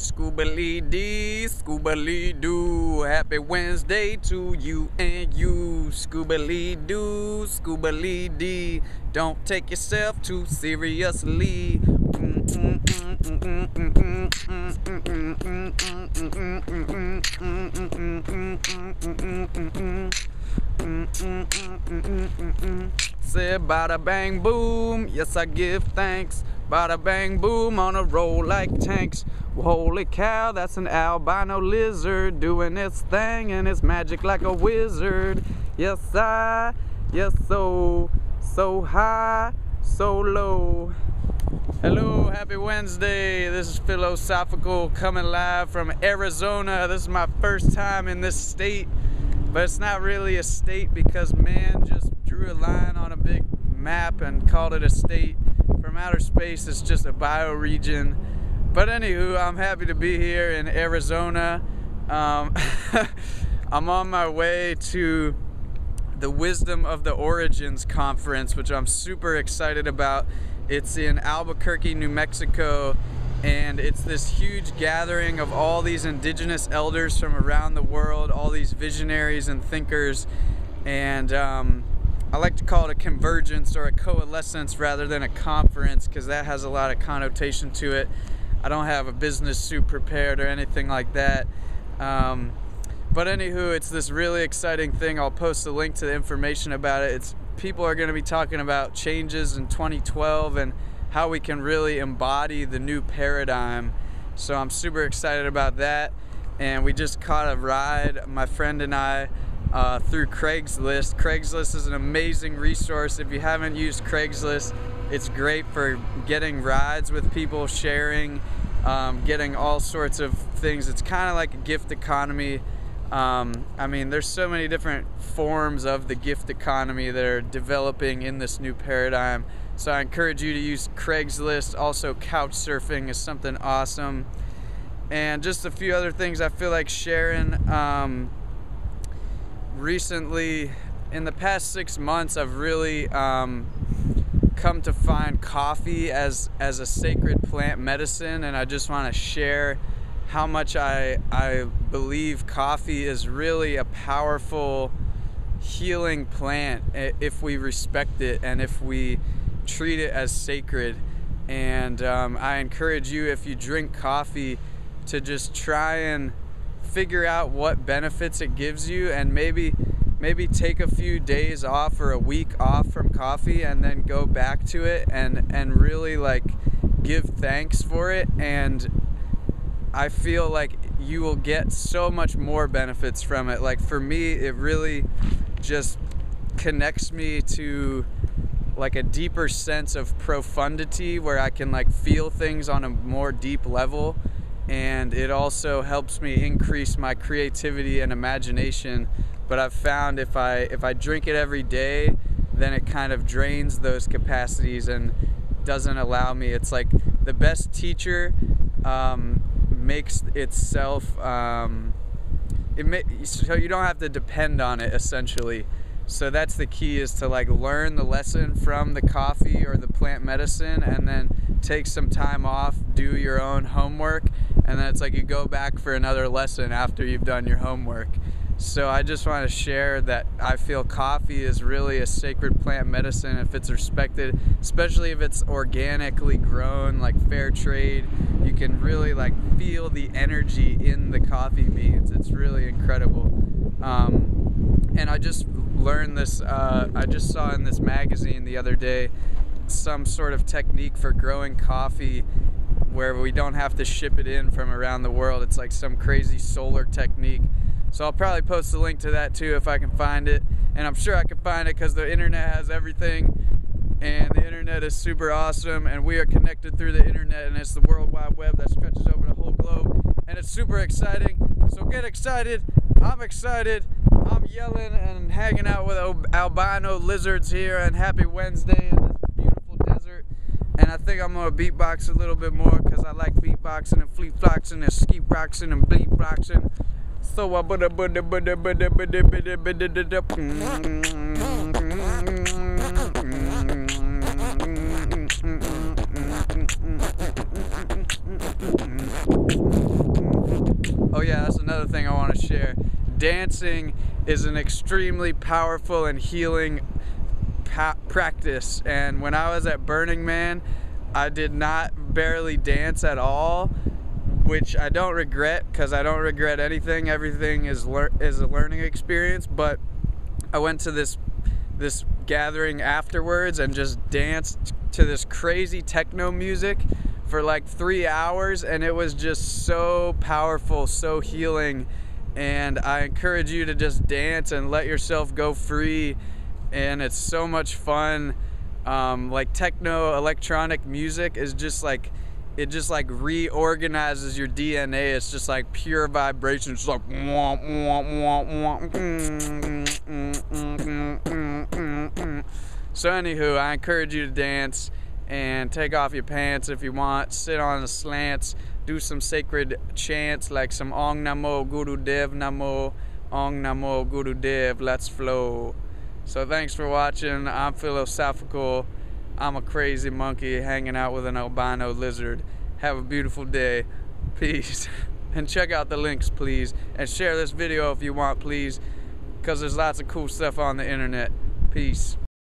Scuba-lee-dee, scuba-lee-doo. Happy Wednesday to you and you. Scuba-lee-doo, scuba-lee-dee. Don't take yourself too seriously. Say bada bang boom, yes I give thanks. Bada bang boom on a roll like tanks. Holy cow, that's an albino lizard doing its thing and it's magic like a wizard. Yes I, yes so, so high, so low. Hello, happy Wednesday. This is Philosophical coming live from Arizona. This is my first time in this state, but it's not really a state because man just drew a line on a big map and called it a state. From outer space, it's just a bioregion. But anywho, I'm happy to be here in Arizona. I'm on my way to the Wisdom of the Origins Conference, which I'm super excited about. It's in Albuquerque, New Mexico, and it's this huge gathering of all these indigenous elders from around the world, all these visionaries and thinkers, and I like to call it a convergence or a coalescence rather than a conference because that has a lot of connotation to it. I don't have a business suit prepared or anything like that. But anywho, it's this really exciting thing. I'll post a link to the information about it. People are going to be talking about changes in 2012 and how we can really embody the new paradigm. So I'm super excited about that. And we just caught a ride, my friend and I, through Craigslist. Craigslist is an amazing resource. If you haven't used Craigslist, it's great for getting rides with people, sharing, getting all sorts of things. It's kind of like a gift economy. I mean, there's so many different forms of the gift economy that are developing in this new paradigm. So I encourage you to use Craigslist. Also, couch surfing is something awesome. And just a few other things I feel like sharing. Recently, in the past 6 months, I've really come to find coffee as a sacred plant medicine, and I just want to share how much I believe coffee is really a powerful healing plant if we respect it and if we treat it as sacred. And I encourage you, if you drink coffee, to just try and figure out what benefits it gives you, and maybe take a few days off or a week off from coffee and then go back to it and really like give thanks for it. And I feel like you will get so much more benefits from it. Like for me, it really just connects me to like a deeper sense of profundity where I can like feel things on a more deep level. And it also helps me increase my creativity and imagination. But I've found if I drink it every day, then it kind of drains those capacities and doesn't allow me. It's like the best teacher makes itself, so you don't have to depend on it essentially. So that's the key, is to like learn the lesson from the coffee or the plant medicine and then take some time off, do your own homework, and then it's like you go back for another lesson after you've done your homework. So I just want to share that I feel coffee is really a sacred plant medicine if it's respected, especially if it's organically grown, like fair trade. You can really like feel the energy in the coffee beans. It's really incredible. And I just learned this, I just saw in this magazine the other day, some sort of technique for growing coffee where we don't have to ship it in from around the world. It's like some crazy solar technique. So I'll probably post a link to that too if I can find it. And I'm sure I can find it because the internet has everything. And the internet is super awesome. And we are connected through the internet. And it's the World Wide Web that stretches over the whole globe. And it's super exciting. So get excited. I'm excited. I'm yelling and hanging out with albino lizards here. And happy Wednesday in this beautiful desert. And I think I'm going to beatbox a little bit more because I like beatboxing and flea-floxing and ski-boxing and bleep-boxing. So I thing I want to share. Dancing is an extremely powerful and healing practice, and when I was at Burning Man, I did barely dance at all, which I don't regret, because I don't regret anything. Everything is a learning experience. But I went to this gathering afterwards and just danced to this crazy techno music for like 3 hours, and it was just so powerful, so healing. And I encourage you to just dance and let yourself go free, and it's so much fun. Like techno electronic music is just like, it just like reorganizes your DNA. It's just like pure vibration. It's like so. Anywho, I encourage you to dance and take off your pants if you want. Sit on the slants. Do some sacred chants like some Ong Namo Guru Dev Namo, Ong Namo Guru Dev. Let's flow. So thanks for watching. I'm philosophical. I'm a crazy monkey hanging out with an albino lizard. Have a beautiful day. Peace. And check out the links, please. And share this video if you want, please, because there's lots of cool stuff on the internet. Peace.